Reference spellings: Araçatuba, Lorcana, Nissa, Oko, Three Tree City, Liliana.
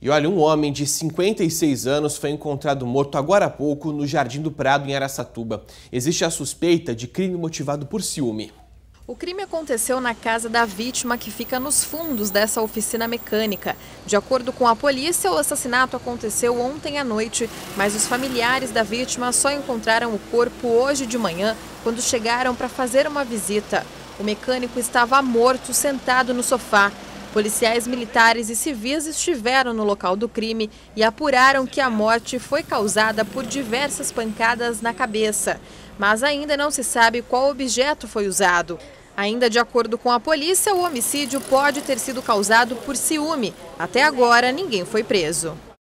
E olha, um homem de 56 anos foi encontrado morto agora há pouco no Jardim do Prado, em Araçatuba. Existe a suspeita de crime motivado por ciúme. O crime aconteceu na casa da vítima, que fica nos fundos dessa oficina mecânica. De acordo com a polícia, o assassinato aconteceu ontem à noite, mas os familiares da vítima só encontraram o corpo hoje de manhã, quando chegaram para fazer uma visita. O mecânico estava morto, sentado no sofá. Policiais militares e civis estiveram no local do crime e apuraram que a morte foi causada por diversas pancadas na cabeça. Mas ainda não se sabe qual objeto foi usado. Ainda de acordo com a polícia, o homicídio pode ter sido causado por ciúme. Até agora, ninguém foi preso.